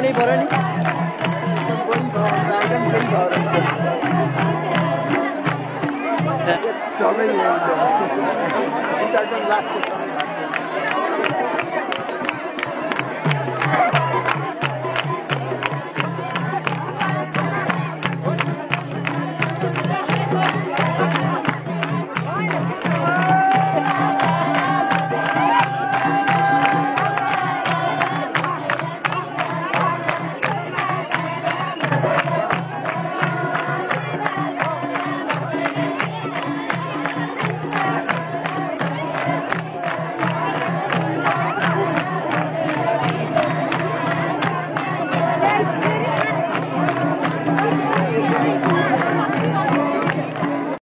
आउनै पर्यो नि सबै